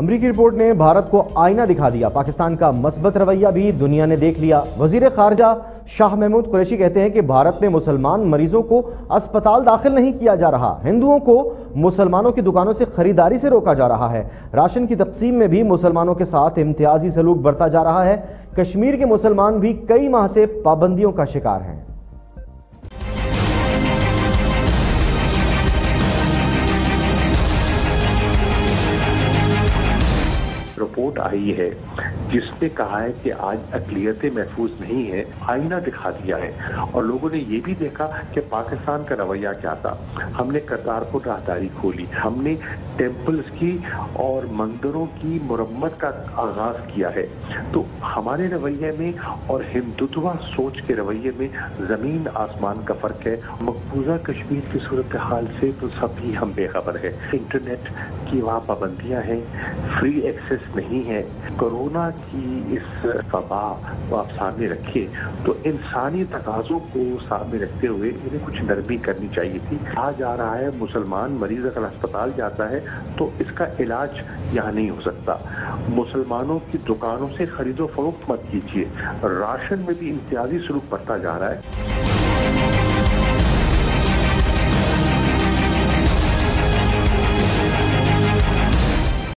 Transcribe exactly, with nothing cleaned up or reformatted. अमरीकी रिपोर्ट ने भारत को आईना दिखा दिया, पाकिस्तान का मस्बत रवैया भी दुनिया ने देख लिया। वजीर खारजा शाह महमूद कुरैशी कहते हैं कि भारत में मुसलमान मरीजों को अस्पताल दाखिल नहीं किया जा रहा, हिंदुओं को मुसलमानों की दुकानों से खरीदारी से रोका जा रहा है, राशन की तकसीम में भी मुसलमानों के साथ इम्तियाजी सलूक बरता जा रहा है। कश्मीर के मुसलमान भी कई माह से पाबंदियों का शिकार हैं। रिपोर्ट आई है जिसने कहा है कि आज अकलियतें महफूज नहीं है, आईना दिखा दिया है। और लोगों ने ये भी देखा कि पाकिस्तान का रवैया क्या था। हमने करतारपुर राहदारी खोली, हमने टेम्पल्स की और मंदिरों की मरम्मत का आगाज किया है। तो हमारे रवैये में और हिंदुत्वा सोच के रवैये में जमीन आसमान का फर्क है। मकबूजा कश्मीर की सूरत हाल से तो सभी हम बेखबर है। इंटरनेट की वहाँ पाबंदियाँ हैं, फ्री एक्सेस नहीं है। कोरोना की इस वबा को आप सामने रखिए तो इंसानी तकाजों को सामने रखते हुए इन्हें कुछ नरमी करनी चाहिए थी। कहा जा रहा है मुसलमान मरीज अगर अस्पताल जाता है तो इसका इलाज यहाँ नहीं हो सकता। मुसलमानों की दुकानों से खरीदो फरोख्त मत कीजिए। राशन में भी इम्तियाजी सलूक बढ़ता जा रहा है।